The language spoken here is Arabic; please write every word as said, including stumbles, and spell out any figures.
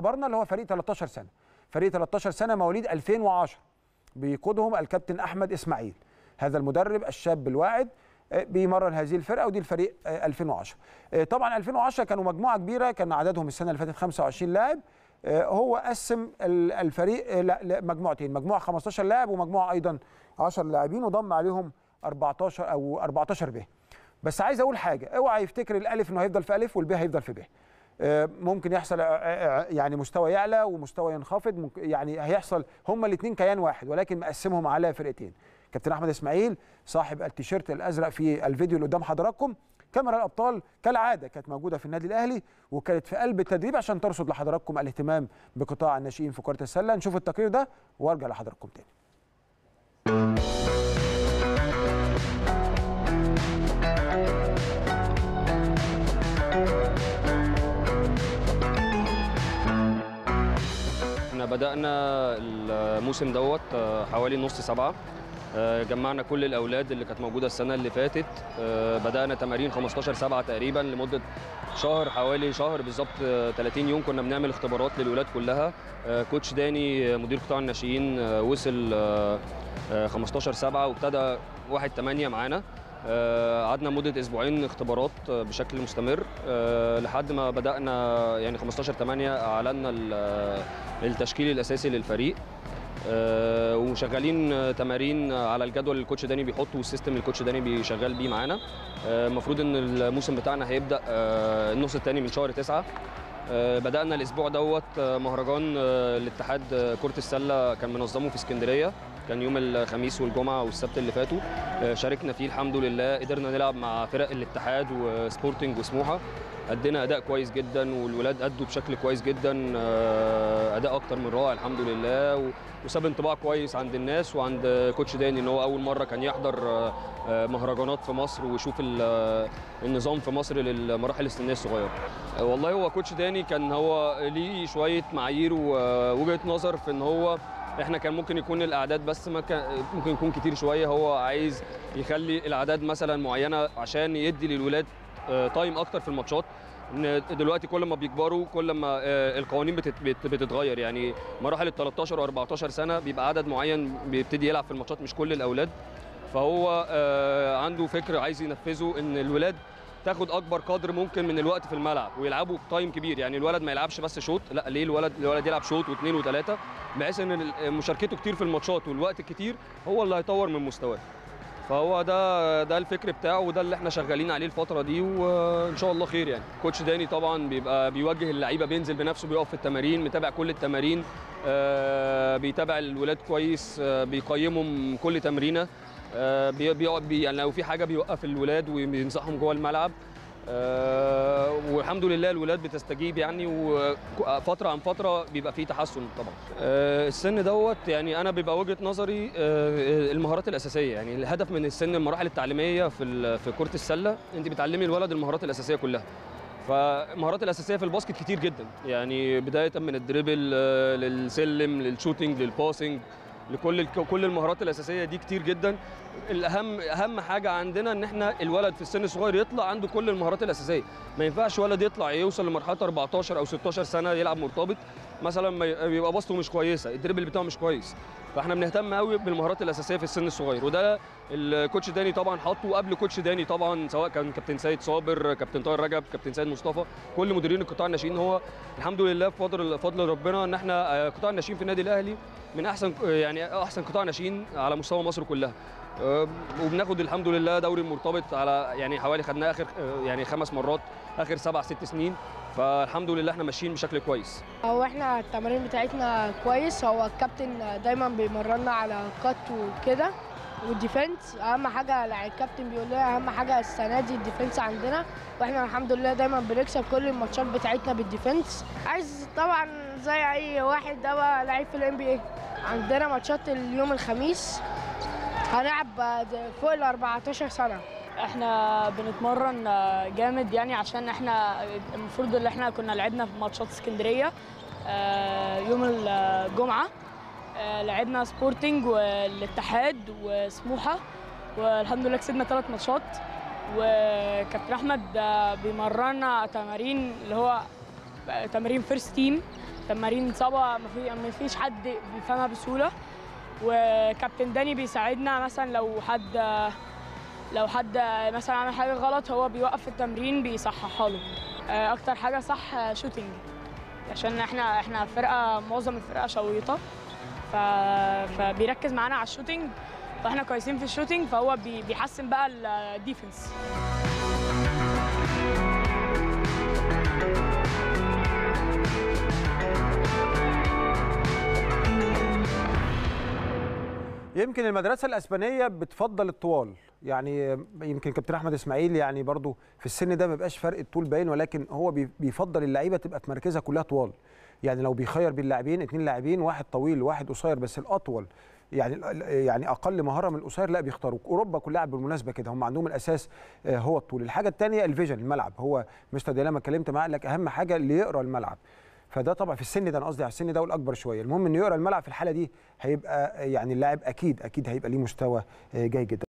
اختبرنا اللي هو فريق تلتاشر سنة، فريق تلتاشر سنة مواليد ألفين وعشرة، بيقودهم الكابتن احمد اسماعيل. هذا المدرب الشاب الواعد بيمرن هذه الفرقه، ودي الفريق ألفين وعشرة. طبعا ألفين وعشرة كانوا مجموعه كبيره، كان عددهم السنه اللي فاتت خمسة وعشرين لاعب. هو قسم الفريق لمجموعتين، مجموعه خمستاشر لاعب ومجموعه ايضا عشرة لاعبين، وضم عليهم أربعتاشر او أربعتاشر ب. بس عايز اقول حاجه، اوعى يفتكر الالف انه هيفضل في الف والب هيفضل في ب. ممكن يحصل يعني مستوى يعلى ومستوى ينخفض، يعني هيحصل هما الاثنين كيان واحد، ولكن مقسمهم على فرقتين. كابتن احمد اسماعيل صاحب التيشيرت الازرق في الفيديو اللي قدام حضراتكم، كاميرا الابطال كالعاده كانت موجوده في النادي الاهلي وكانت في قلب التدريب عشان ترصد لحضراتكم الاهتمام بقطاع الناشئين في كره السله. نشوف التقرير ده وارجع لحضراتكم تاني. بدأنا الموسم دوت حوالي نص سبعة، جمعنا كل الأولاد اللي كانت موجودة السنة اللي فاتت، بدأنا تمارين خمستاشر سبعة تقريبا لمدة شهر، حوالي شهر بالظبط تلاتين يوم كنا بنعمل اختبارات للأولاد كلها. كوتش داني مدير قطاع الناشئين وصل خمستاشر سبعة وابتدى واحد تمانية معانا، قعدنا مدة أسبوعين اختبارات بشكل مستمر لحد ما بدأنا يعني خمستاشر تمانية أعلنا التشكيل الأساسي للفريق، وشغالين تمارين على الجدول اللي الكوتش داني بيحطه والسيستم اللي الكوتش داني بيشغل بيه معانا. المفروض إن الموسم بتاعنا هيبدأ النص الثاني من شهر تسعة. بدأنا الأسبوع دوت مهرجان الاتحاد كرة السلة كان منظمه في اسكندرية، كان يوم الخميس والجمعة والسبت اللي فاتوا، شاركنا فيه الحمد لله، قدرنا نلعب مع فرق الاتحاد وسبورتينج وسموحة، أدينا أداء كويس جدا والولاد أدوا بشكل كويس جدا، أداء أكتر من رائع الحمد لله، وساب انطباع كويس عند الناس وعند كوتش داني إن هو أول مرة كان يحضر مهرجانات في مصر ويشوف النظام في مصر للمراحل السنية الصغيرة. والله هو كوتش داني كان هو ليه شوية معايير ووجهة نظر في إن هو احنا كان ممكن يكون الاعداد بس ما كان ممكن يكون كتير شويه، هو عايز يخلي الاعداد مثلا معينه عشان يدي للولاد تايم اكتر في الماتشات. ان دلوقتي كل ما بيكبروا كل ما القوانين بتتغير، يعني مراحل ال تلتاشر وأربعتاشر سنة بيبقى عدد معين بيبتدي يلعب في الماتشات، مش كل الاولاد. فهو عنده فكر عايز ينفذه ان الولاد تاخد اكبر قدر ممكن من الوقت في الملعب ويلعبوا بتايم كبير، يعني الولد ما يلعبش بس شوط، لا ليه الولد الولد يلعب شوط واثنين وثلاثه، بحيث ان مشاركته كتير في الماتشات والوقت الكتير هو اللي هيطور من مستواه. فهو ده ده الفكر بتاعه وده اللي احنا شغالين عليه الفتره دي، وان شاء الله خير. يعني كوتش داني طبعا بيبقى بيوجه اللعيبه، بينزل بنفسه، بيقف في التمارين، متابع كل التمارين، بيتابع الولاد كويس، بيقيمهم كل تمرينه، آه بيقعد بي يعني لو في حاجه بيوقف الولاد وبينصحهم جوه الملعب، آه والحمد لله الولاد بتستجيب يعني، وفتره عن فتره بيبقى في تحسن طبعا. آه السن دوت يعني انا بيبقى وجهه نظري آه المهارات الاساسيه، يعني الهدف من السن المراحل التعليميه في في كره السله انت بتعلمي الولد المهارات الاساسيه كلها. فالمهارات الاساسيه في الباسكت كتير جدا، يعني بدايه من الدريبل آه للسلم للشوتينج للباسنج لكل كل المهارات الاساسيه دي كتير جدا. الاهم اهم حاجه عندنا ان احنا الولد في السن الصغير يطلع عنده كل المهارات الاساسيه، ما ينفعش ولد يطلع يوصل لمرحله أربعتاشر او ستاشر سنة يلعب مرتبط مثلا بيبقى بسطه مش كويسه، الدريبل بتاعه مش كويس. فاحنا بنهتم قوي بالمهارات الاساسيه في السن الصغير، وده الكوتش داني طبعا حاطه قبل كوتش داني طبعا، سواء كان كابتن سعيد صابر، كابتن تايير رجب، كابتن سعيد مصطفى، كل مديرين القطاع الناشئين. هو الحمد لله بفضل فضل ربنا ان احنا قطاع الناشئين في النادي الاهلي من احسن يعني احسن قطاع ناشئين على مستوى مصر كلها، وبناخد الحمد لله دوري المرتبط على يعني حوالي خدناه اخر يعني خمس مرات اخر سبع ست سنين، فالحمد لله احنا ماشيين بشكل كويس. هو احنا التمارين بتاعتنا كويس، هو الكابتن دايما بيمرنا على كات وكده والديفنس، اهم حاجه الكابتن بيقول لنا اهم حاجه السنه دي الديفنس عندنا، واحنا الحمد لله دايما بنكسب كل الماتشات بتاعتنا بالديفنس. عايز طبعا زي اي واحد ده بقى لعيب في الان بي اي. عندنا ماتشات اليوم الخميس هنلعب فوق ال أربعتاشر سنة. احنا بنتمرن جامد يعني، عشان احنا المفروض ان احنا كنا لعبنا في ماتشات اسكندريه يوم الجمعه، لعبنا سبورتينج والاتحاد وسموحه، والحمد لله كسبنا ثلاث ماتشات. وكابتن احمد بيمرنا تمارين اللي هو تمارين فيرست تيم، تمارين صعبه ما فيش حد بيفهمها بسهوله، وكابتن داني بيساعدنا مثلا لو حد لو حد مثلا عمل حاجه غلط هو بيوقف التمرين بيصححها له. اكتر حاجه صح شوتينج، عشان احنا احنا فرقه معظم الفرقه شويطه فبيركز معانا على الشوتينج، فاحنا كويسين في الشوتينج فهو بيحسن بقى الديفنس. يمكن المدرسه الاسبانيه بتفضل الطوال، يعني يمكن كابتن احمد اسماعيل يعني برضو في السن ده ما بقاش فرق الطول باين، ولكن هو بيفضل اللعيبه تبقى في مركزها كلها طوال. يعني لو بيخير بين لاعبين اثنين لاعبين، واحد طويل واحد قصير، بس الاطول يعني يعني اقل مهاره من القصير لا بيختاروا. اوروبا كلها بالمناسبه كده، هم عندهم الاساس هو الطول. الحاجه الثانيه الفيجن، الملعب. هو مستر ديلا لما اتكلمت معاه قال لك اهم حاجه اللي يقرا الملعب، فده طبعا في السن ده، انا قصدي على السن ده والاكبر شويه. المهم انه يقرا الملعب، في الحاله دي هيبقى يعني اللاعب اكيد اكيد هيبقى ليه مستوى جاي جدا.